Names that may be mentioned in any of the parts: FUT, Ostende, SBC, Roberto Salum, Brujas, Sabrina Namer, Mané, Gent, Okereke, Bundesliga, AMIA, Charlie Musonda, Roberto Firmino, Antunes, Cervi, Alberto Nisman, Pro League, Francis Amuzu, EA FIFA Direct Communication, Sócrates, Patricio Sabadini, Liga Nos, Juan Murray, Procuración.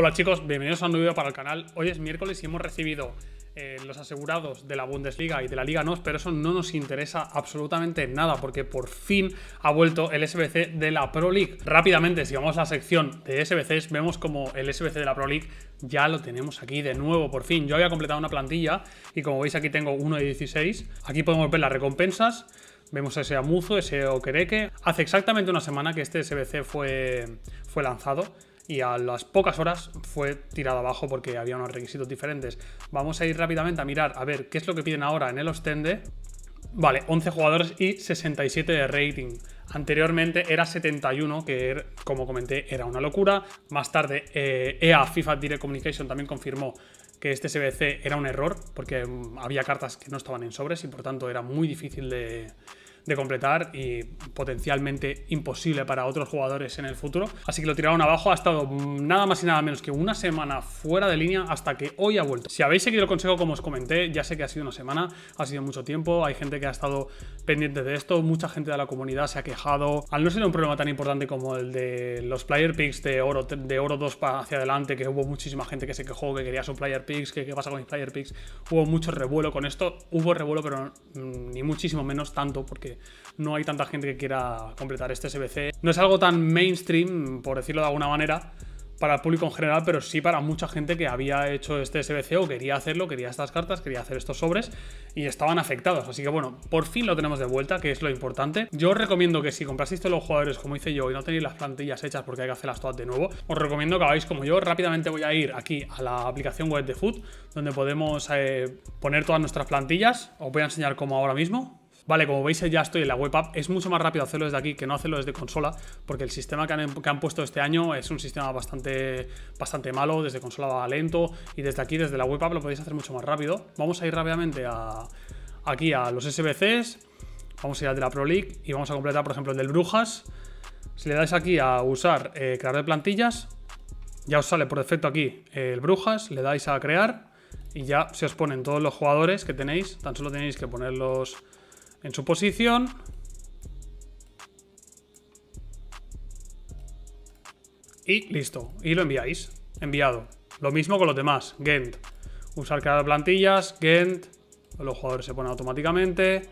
Hola chicos, bienvenidos a un nuevo video para el canal. Hoy es miércoles y hemos recibido los asegurados de la Bundesliga y de la Liga Nos, pero eso no nos interesa absolutamente nada porque por fin ha vuelto el SBC de la Pro League. Rápidamente, si vamos a la sección de SBCs, vemos como el SBC de la Pro League ya lo tenemos aquí de nuevo, por fin. Yo había completado una plantilla y como veis aquí tengo 1 de 16. Aquí podemos ver las recompensas. Vemos ese Amuzu, ese Okereke. Hace exactamente una semana que este SBC fue lanzado. Y a las pocas horas fue tirado abajo porque había unos requisitos diferentes. Vamos a ir rápidamente a mirar a ver qué es lo que piden ahora en el Ostende. Vale, 11 jugadores y 67 de rating. Anteriormente era 71, que como comenté era una locura. Más tarde EA FIFA Direct Communication también confirmó que este SBC era un error porque había cartas que no estaban en sobres y por tanto era muy difícil de completar y potencialmente imposible para otros jugadores en el futuro, así que lo tiraron abajo. Ha estado nada más y nada menos que una semana fuera de línea hasta que hoy ha vuelto. Si habéis seguido el consejo, como os comenté, ya sé que ha sido una semana, ha sido mucho tiempo, hay gente que ha estado pendiente de esto, mucha gente de la comunidad se ha quejado. Al no ser un problema tan importante como el de los player picks de oro 2 para hacia adelante, que hubo muchísima gente que se quejó, que quería su player picks, que qué pasa con mis player picks, hubo mucho revuelo con esto, hubo revuelo pero ni muchísimo menos tanto porque no hay tanta gente que quiera completar este SBC. No es algo tan mainstream, por decirlo de alguna manera, para el público en general, pero sí para mucha gente que había hecho este SBC o quería hacerlo, quería estas cartas, quería hacer estos sobres y estaban afectados. Así que bueno, por fin lo tenemos de vuelta, que es lo importante. Yo os recomiendo que si comprasteis todos los jugadores como hice yo y no tenéis las plantillas hechas porque hay que hacerlas todas de nuevo, os recomiendo que hagáis como yo. Rápidamente voy a ir aquí a la aplicación web de FUT, donde podemos poner todas nuestras plantillas. Os voy a enseñar cómo ahora mismo. Vale, como veis ya estoy en la web app. Es mucho más rápido hacerlo desde aquí que no hacerlo desde consola, porque el sistema que han puesto este año es un sistema bastante malo, desde consola va lento, y desde aquí, desde la web app, lo podéis hacer mucho más rápido. Vamos a ir rápidamente aquí a los SBCs, vamos a ir al de la Pro League y vamos a completar, por ejemplo, el del Brujas. Si le dais aquí a usar crear de plantillas, ya os sale por defecto aquí el Brujas, le dais a crear y ya se os ponen todos los jugadores que tenéis, tan solo tenéis que ponerlos en su posición. Y listo. Y lo enviáis. Enviado. Lo mismo con los demás. Gent. Usar crear plantillas. Gent. Los jugadores se ponen automáticamente.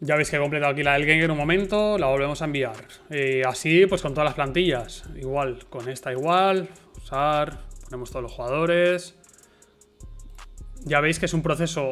Ya veis que he completado aquí la del Gent en un momento. La volvemos a enviar. Y así pues con todas las plantillas. Igual. Con esta igual. Usar. Ponemos todos los jugadores. Ya veis que es un proceso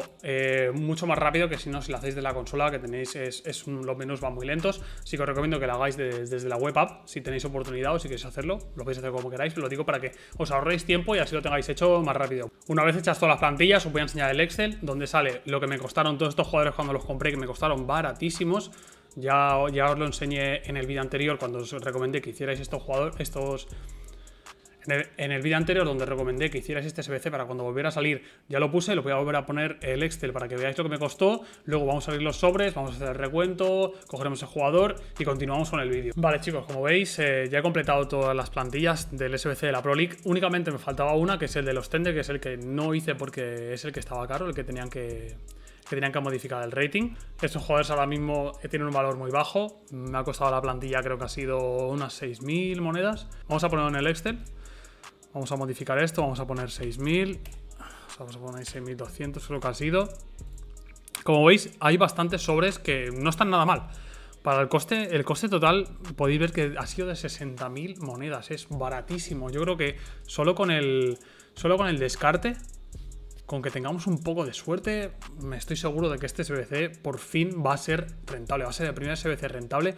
mucho más rápido que si no, si lo hacéis de la consola, que tenéis los menús van muy lentos. Así que os recomiendo que lo hagáis desde la web app, si tenéis oportunidad o si queréis hacerlo, lo podéis hacer como queráis, pero lo digo para que os ahorréis tiempo y así lo tengáis hecho más rápido. Una vez hechas todas las plantillas, os voy a enseñar el Excel, donde sale lo que me costaron todos estos jugadores cuando los compré, que me costaron baratísimos. Ya os lo enseñé en el vídeo anterior cuando os recomendé que hicierais En el vídeo anterior donde recomendé que hicierais este SBC para cuando volviera a salir, ya lo puse, lo voy a volver a poner el Excel para que veáis lo que me costó. Luego vamos a abrir los sobres, vamos a hacer el recuento, cogeremos el jugador y continuamos con el vídeo. Vale chicos, como veis ya he completado todas las plantillas del SBC de la Pro League. Únicamente me faltaba una, que es el de los Ostende, que es el que no hice porque es el que estaba caro, el que tenían que modificar el rating. Estos jugadores ahora mismo tienen un valor muy bajo. Me ha costado la plantilla, creo que ha sido unas 6.000 monedas. Vamos a ponerlo en el Excel. Vamos a modificar esto, vamos a poner 6.000, vamos a poner 6.200, creo que ha sido. Como veis, hay bastantes sobres que no están nada mal. Para el coste total, podéis ver que ha sido de 60.000 monedas, es baratísimo. Yo creo que solo con el descarte, con que tengamos un poco de suerte, me estoy seguro de que este SBC por fin va a ser rentable, va a ser el primer SBC rentable.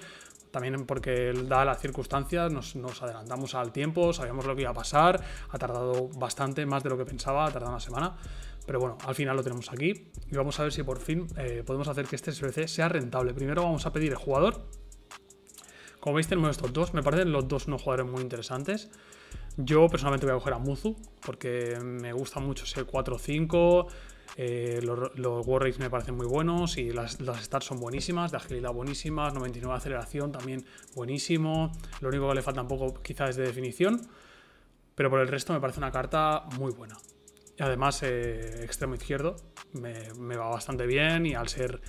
También porque dadas las circunstancias nos adelantamos al tiempo, sabíamos lo que iba a pasar, ha tardado bastante, más de lo que pensaba, ha tardado una semana. Pero bueno, al final lo tenemos aquí y vamos a ver si por fin podemos hacer que este SBC sea rentable. Primero vamos a pedir el jugador. Como veis tenemos estos dos, me parecen los dos unos jugadores muy interesantes. Yo personalmente voy a coger a Muzu porque me gusta mucho ese 4-5. Los War Rates me parecen muy buenos y las stats son buenísimas, de agilidad buenísimas, 99 de aceleración también buenísimo. Lo único que le falta un poco quizás es de definición, pero por el resto me parece una carta muy buena. Y además extremo izquierdo me va bastante bien, y al ser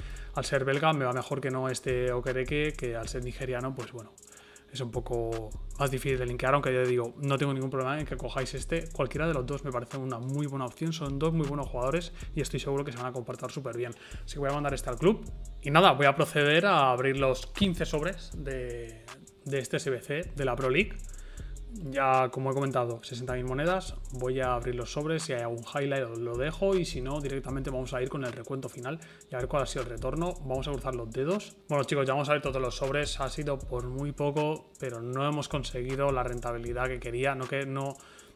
belga me va mejor que no este Okereke, que al ser nigeriano pues bueno, es un poco más difícil de linkear, aunque yo digo, no tengo ningún problema en que cojáis este. Cualquiera de los dos me parece una muy buena opción, son dos muy buenos jugadores y estoy seguro que se van a comportar súper bien. Así que voy a mandar este al club y nada, voy a proceder a abrir los 15 sobres de este SBC de la Pro League. Ya, como he comentado, 60.000 monedas. Voy a abrir los sobres, si hay algún highlight lo dejo y si no, directamente vamos a ir con el recuento final y a ver cuál ha sido el retorno. Vamos a cruzar los dedos. Bueno chicos, ya vamos a ver todos los sobres. Ha sido por muy poco, pero no hemos conseguido la rentabilidad que quería. No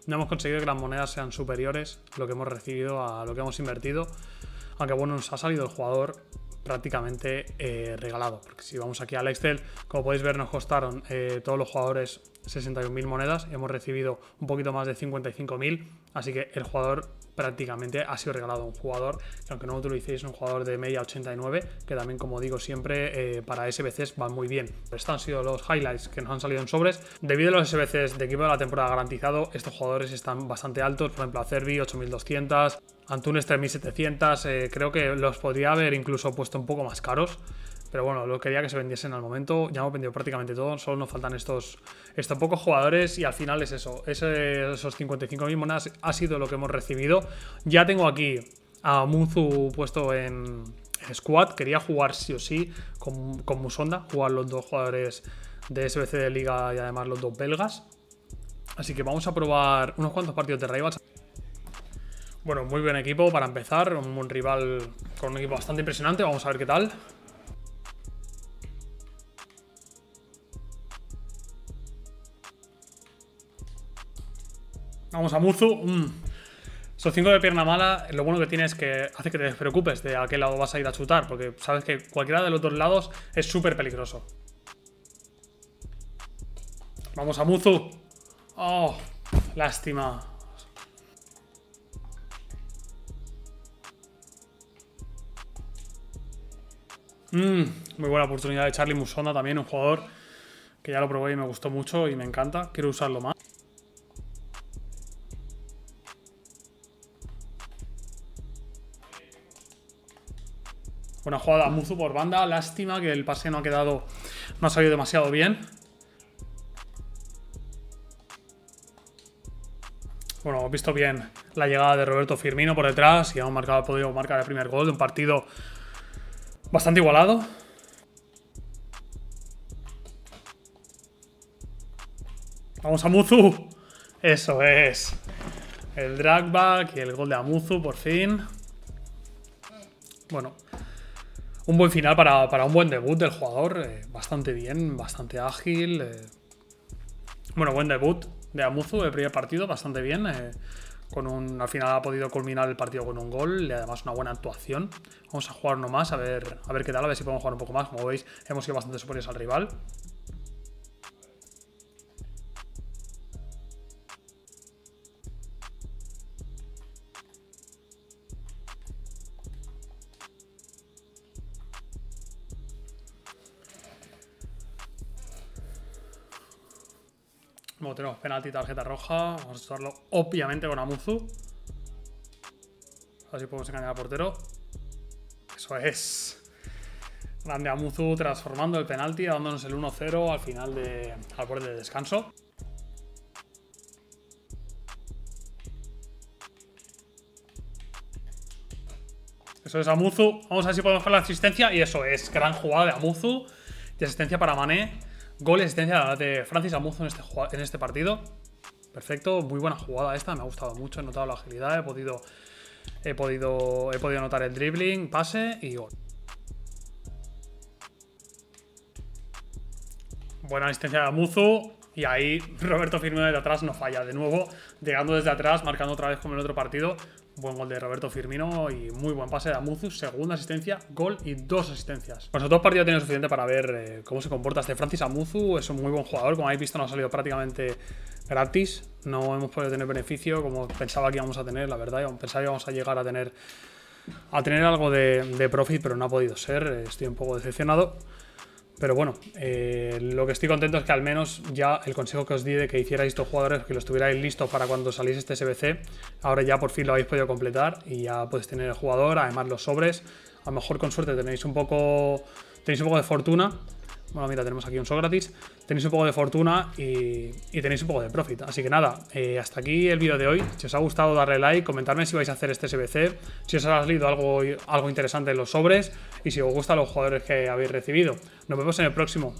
hemos conseguido que las monedas sean superiores lo que hemos recibido a lo que hemos invertido. Aunque bueno, nos ha salido el jugador prácticamente regalado, porque si vamos aquí al Excel, como podéis ver, nos costaron todos los jugadores 61.000 monedas, hemos recibido un poquito más de 55.000, así que el jugador prácticamente ha sido regalado. Un jugador que, aunque no lo utilicéis, un jugador de media 89, que también, como digo siempre, para SBCs van muy bien. Estos han sido los highlights que nos han salido en sobres. Debido a los SBCs de equipo de la temporada garantizado, estos jugadores están bastante altos, por ejemplo a Cervi 8.200, Antunes 3.700, creo que los podría haber incluso puesto un poco más caros. Pero bueno, lo quería que se vendiesen al momento. Ya hemos vendido prácticamente todo, solo nos faltan estos pocos jugadores y al final es eso. Esos 55.000 monedas ha sido lo que hemos recibido. Ya tengo aquí a Amuzu puesto en squad. Quería jugar sí o sí con Musonda, jugar los dos jugadores de SBC de Liga y además los dos belgas. Así que vamos a probar unos cuantos partidos de rivals. Bueno, muy buen equipo para empezar. Un buen rival con un equipo bastante impresionante. Vamos a ver qué tal. Vamos a Amuzu. Son 5 de pierna mala. Lo bueno que tiene es que hace que te despreocupes de a qué lado vas a ir a chutar, porque sabes que cualquiera de los dos lados es súper peligroso. Vamos a Amuzu. Oh, lástima. Muy buena oportunidad de Charlie Musonda también, un jugador que ya lo probé y me gustó mucho y me encanta. Quiero usarlo más. Buena jugada Amuzu por banda, lástima que el pase no ha salido demasiado bien. Bueno, hemos visto bien la llegada de Roberto Firmino por detrás y hemos podido marcar el primer gol de un partido bastante igualado. Vamos a Amuzu, eso es, el dragback y el gol de Amuzu por fin. Bueno, un buen final para un buen debut del jugador, bastante bien, bastante ágil. Bueno, buen debut de Amuzu, el primer partido, bastante bien. Al final ha podido culminar el partido con un gol y además una buena actuación. Vamos a jugar uno más, a ver qué tal, a ver si podemos jugar un poco más. Como veis, hemos sido bastante superiores al rival. Bueno, tenemos penalti, tarjeta roja. Vamos a usarlo obviamente con Amuzu. A ver si podemos engañar al portero. Eso es. Grande Amuzu transformando el penalti, dándonos el 1-0 al final al borde de descanso. Eso es Amuzu. Vamos a ver si podemos hacer la asistencia. Y eso es. Gran jugada de Amuzu. Y asistencia para Mané. Gol y asistencia de Francis Amuzu en este partido. Perfecto, muy buena jugada esta, me ha gustado mucho, he notado la agilidad, he podido notar el dribbling, pase y gol. Buena asistencia de Amuzu y ahí Roberto Firmino desde atrás no falla, de nuevo llegando desde atrás, marcando otra vez como en el otro partido. Buen gol de Roberto Firmino y muy buen pase de Amuzu, segunda asistencia, gol y dos asistencias. Pues los dos partidos tienen suficiente para ver cómo se comporta este Francis Amuzu. Es un muy buen jugador, como habéis visto no ha salido prácticamente gratis, no hemos podido tener beneficio como pensaba que íbamos a tener, la verdad, pensaba que íbamos a llegar a tener algo de profit, pero no ha podido ser, estoy un poco decepcionado. Pero bueno, lo que estoy contento es que al menos ya el consejo que os di de que hicierais estos jugadores, que los tuvierais listos para cuando salís este SBC, ahora ya por fin lo habéis podido completar y ya podéis tener el jugador, además los sobres. A lo mejor con suerte tenéis un poco de fortuna Bueno, mira, tenemos aquí un Sócrates. Tenéis un poco de fortuna y tenéis un poco de profit. Así que nada, hasta aquí el vídeo de hoy. Si os ha gustado, darle like, comentarme si vais a hacer este SBC, si os ha salido algo interesante en los sobres y si os gustan los jugadores que habéis recibido. Nos vemos en el próximo.